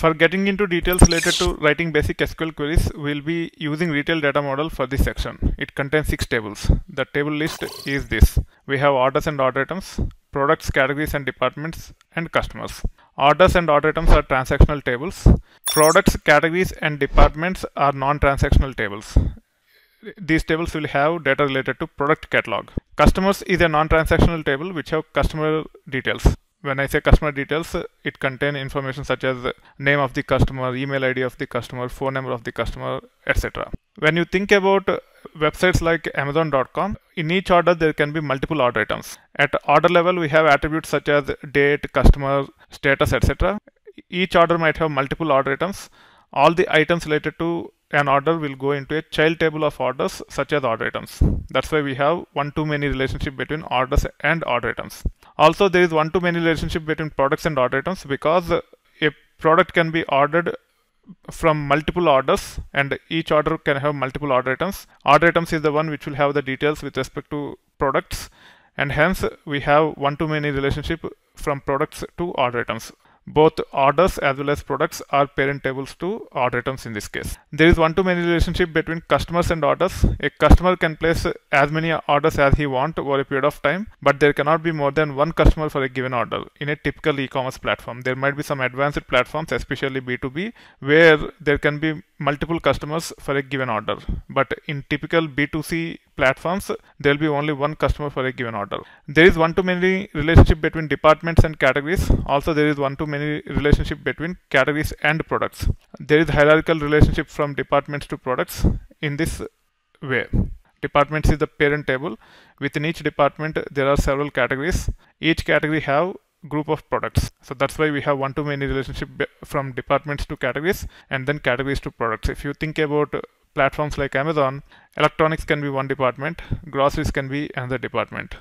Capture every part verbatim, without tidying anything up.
For getting into details related to writing basic S Q L queries, we'll be using retail data model for this section. It contains six tables. The table list is this. We have orders and order items, products, categories and departments, and customers. Orders and order items are transactional tables. Products, categories and departments are non-transactional tables. These tables will have data related to product catalog. Customers is a non-transactional table which have customer details. When I say customer details, it contains information such as name of the customer, email I D of the customer, phone number of the customer, et cetera. When you think about websites like Amazon dot com, in each order there can be multiple order items. At order level, we have attributes such as date, customer, status, et cetera. Each order might have multiple order items. All the items related to an order will go into a child table of orders such as order items. That's why we have one to many relationship between orders and order items. Also, there is one to many relationship between products and order items because a product can be ordered from multiple orders and each order can have multiple order items. Order items is the one which will have the details with respect to products, and hence we have one to many relationship from products to order items. Both orders as well as products are parent tables to order items in this case. There is one-to-many relationship between customers and orders. A customer can place as many orders as he wants over a period of time, but there cannot be more than one customer for a given order in a typical e-commerce platform. There might be some advanced platforms, especially B two B, where there can be multiple customers for a given order. But in typical B two C platforms, there will be only one customer for a given order. There is one-to-many relationship between departments and categories. Also, there is one-to-many relationship between categories and products. There is hierarchical relationship from departments to products in this way. Departments is the parent table. Within each department, there are several categories. Each category have group of products. So that's why we have one-to-many relationship from departments to categories and then categories to products. If you think about platforms like Amazon, electronics can be one department, groceries can be another department.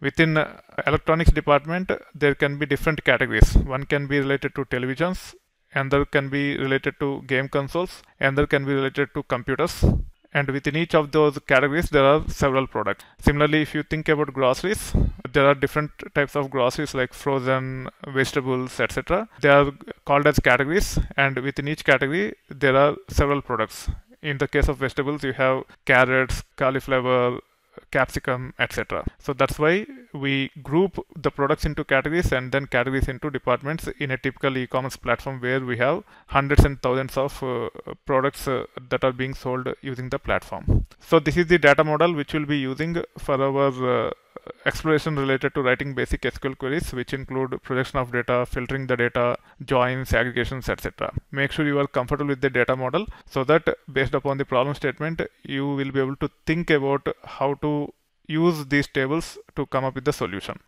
Within electronics department, there can be different categories. One can be related to televisions, another can be related to game consoles, another can be related to computers. And within each of those categories, there are several products. Similarly, if you think about groceries, there are different types of groceries like frozen, vegetables, et cetera. They are called as categories, and within each category, there are several products. In the case of vegetables, you have carrots, cauliflower, capsicum, et cetera. So that's why we group the products into categories and then categories into departments in a typical e-commerce platform where we have hundreds and thousands of uh, products uh, that are being sold using the platform. So this is the data model which we'll be using for our uh, exploration related to writing basic S Q L queries, which include projection of data, filtering the data, joins, aggregations, et cetera. Make sure you are comfortable with the data model so that based upon the problem statement, you will be able to think about how to use these tables to come up with the solution.